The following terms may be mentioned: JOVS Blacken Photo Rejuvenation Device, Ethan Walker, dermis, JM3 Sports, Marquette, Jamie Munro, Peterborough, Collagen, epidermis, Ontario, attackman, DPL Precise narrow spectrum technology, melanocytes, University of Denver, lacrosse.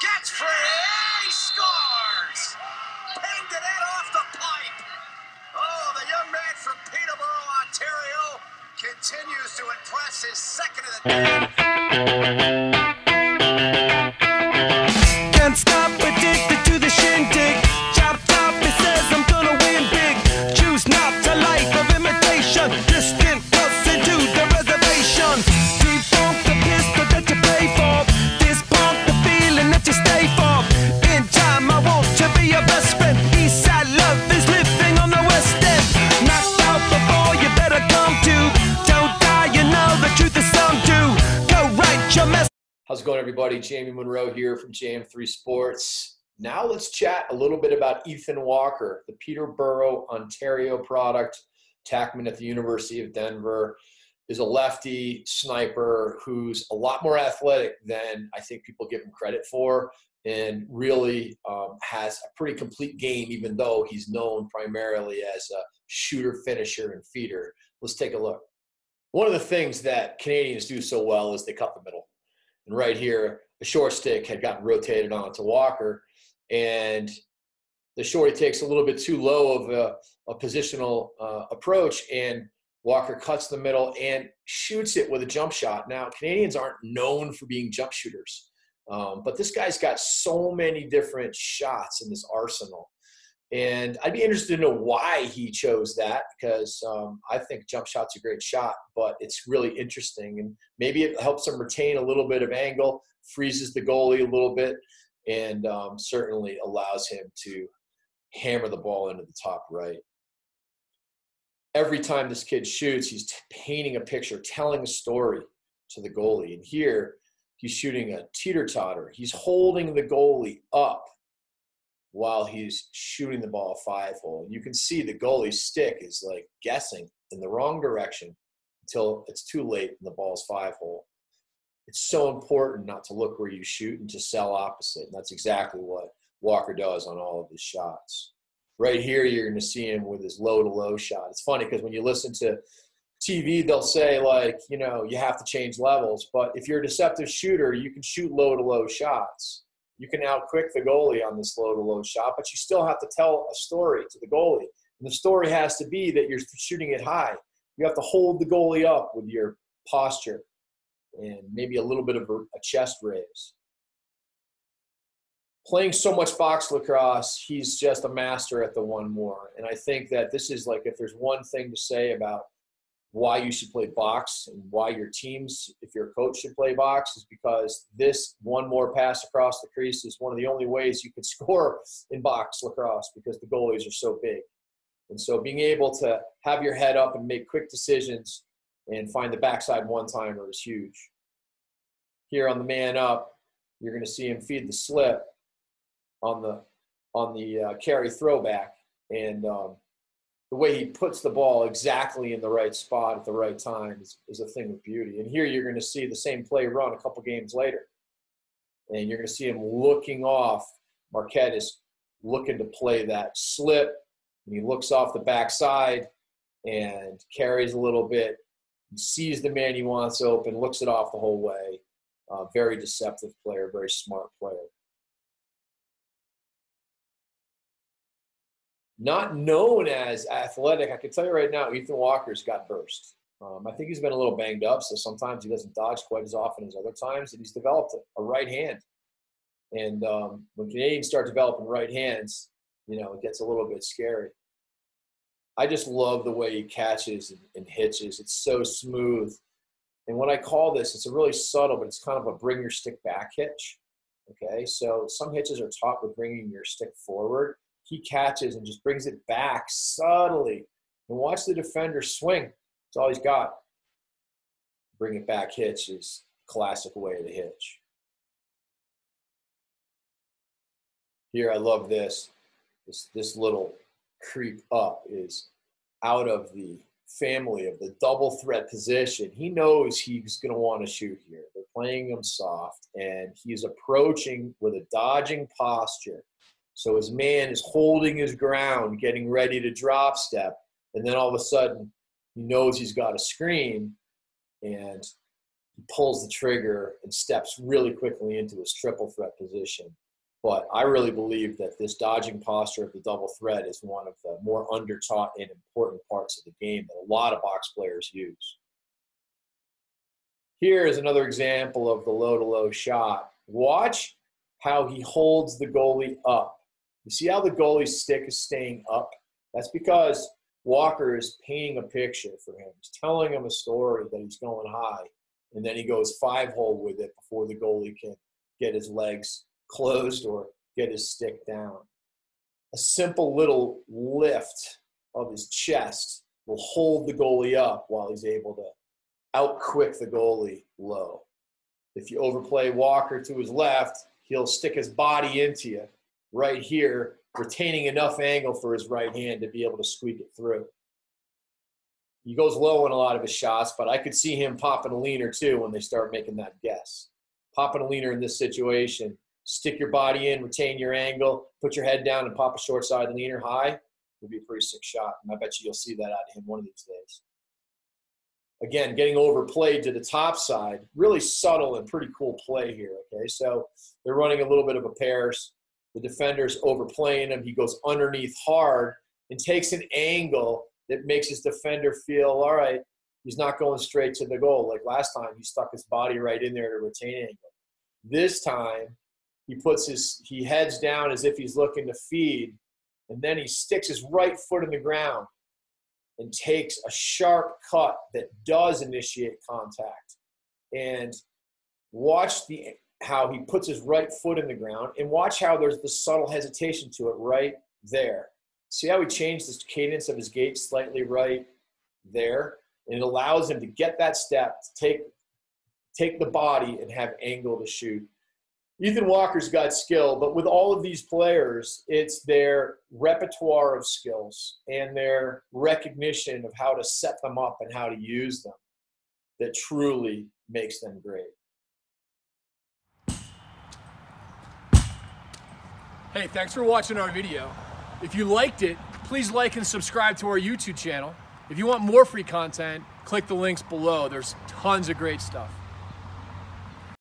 gets free, and he scores! Pinged it in off the pipe. Oh, the young man from Peterborough, Ontario, continues to impress, his second of the day. Can't stop addicted to the shindig. Chop top, it says I'm gonna win big. Choose not to life of imitation. Distant us into the reservation. Defunct the pistol that you pay for. Dispunk the feeling that you stay for. In time I want to be your best friend. Eastside love is living on the west end. Knocked out before you better come to. Don't die, you know the truth is some do. Go write your mess. How's it going, everybody? Jamie Munro here from JM3 Sports. Now let's chat a little bit about Ethan Walker, the Peterborough, Ontario product, tackman at the University of Denver, is a lefty sniper who's a lot more athletic than I think people give him credit for, and really has a pretty complete game, even though he's known primarily as a shooter, finisher, and feeder. Let's take a look. One of the things that Canadians do so well is they cut the middle. And right here, the short stick had gotten rotated onto Walker, and the shorty takes a little bit too low of a positional approach, and Walker cuts the middle and shoots it with a jump shot. Now, Canadians aren't known for being jump shooters, but this guy's got so many different shots in this arsenal. And I'd be interested to know why he chose that, because I think jump shot's a great shot, but it's really interesting. And maybe it helps him retain a little bit of angle, freezes the goalie a little bit, and certainly allows him to hammer the ball into the top right. Every time this kid shoots, he's painting a picture, telling a story to the goalie. And here, he's shooting a teeter-totter. He's holding the goalie up while he's shooting the ball five-hole. You can see the goalie's stick is like guessing in the wrong direction until it's too late and the ball's five-hole. It's so important not to look where you shoot and to sell opposite, and that's exactly what Walker does on all of his shots. Right here, you're going to see him with his low-to-low shot. It's funny because when you listen to TV, they'll say, like, you know, you have to change levels, but if you're a deceptive shooter, you can shoot low-to-low shots. You can out-quick the goalie on this low-to-low shot, but you still have to tell a story to the goalie. And the story has to be that you're shooting it high. You have to hold the goalie up with your posture and maybe a little bit of a chest raise. Playing so much box lacrosse, he's just a master at the one more. And I think that this is, like, if there's one thing to say about why you should play box and why your teams, if your coach, should play box, is because this one more pass across the crease is one of the only ways you can score in box lacrosse, because the goalies are so big. And so being able to have your head up and make quick decisions and find the backside one-timer is huge. Here on the man up, you're going to see him feed the slip on the carry throwback, and the way he puts the ball exactly in the right spot at the right time is a thing of beauty. And here you're going to see the same play run a couple games later. And you're going to see him looking off. Marquette is looking to play that slip. And he looks off the backside and carries a little bit, sees the man he wants open, looks it off the whole way. Very deceptive player, very smart player. Not known as athletic, I can tell you right now, Ethan Walker's got burst. I think he's been a little banged up, so sometimes he doesn't dodge quite as often as other times, and he's developed a right hand. And when Canadians start developing right hands, you know, it gets a little bit scary. I just love the way he catches and hitches. It's so smooth. And when I call this, it's a really subtle, but it's kind of a bring your stick back hitch. Okay, so some hitches are taught with bringing your stick forward. He catches and just brings it back subtly. And watch the defender swing. That's all he's got. Bring it back hitch is classic way to hitch. Here, I love this. This little creep up is out of the family of the double threat position. He knows he's going to want to shoot here. They're playing him soft, and he's approaching with a dodging posture. So his man is holding his ground, getting ready to drop step, and then all of a sudden he knows he's got a screen, and he pulls the trigger and steps really quickly into his triple threat position. But I really believe that this dodging posture of the double threat is one of the more under-taught and important parts of the game that a lot of box players use. Here is another example of the low-to-low shot. Watch how he holds the goalie up. You see how the goalie's stick is staying up? That's because Walker is painting a picture for him. He's telling him a story that he's going high, and then he goes five-hole with it before the goalie can get his legs closed or get his stick down. A simple little lift of his chest will hold the goalie up while he's able to out-quick the goalie low. If you overplay Walker to his left, he'll stick his body into you right here, retaining enough angle for his right hand to be able to squeak it through. He goes low on a lot of his shots, but I could see him popping a leaner too when they start making that guess. Popping a leaner in this situation, stick your body in, retain your angle, put your head down and pop a short side leaner high, would be a pretty sick shot. And I bet you'll see that out of him one of these days. Again, getting overplayed to the top side, really subtle and pretty cool play here, okay? So they're running a little bit of a pairs. The defender's overplaying him. He goes underneath hard and takes an angle that makes his defender feel, all right, he's not going straight to the goal. Like last time, he stuck his body right in there to retain angle. This time, he heads down as if he's looking to feed, and then he sticks his right foot in the ground and takes a sharp cut that does initiate contact. And watch how he puts his right foot in the ground, and watch how there's the subtle hesitation to it right there. See how he changed the cadence of his gait slightly right there? And it allows him to get that step, to take the body and have angle to shoot. Ethan Walker's got skill, but with all of these players, it's their repertoire of skills and their recognition of how to set them up and how to use them that truly makes them great. Hey, thanks for watching our video. If you liked it, please like and subscribe to our YouTube channel. If you want more free content, click the links below. There's tons of great stuff.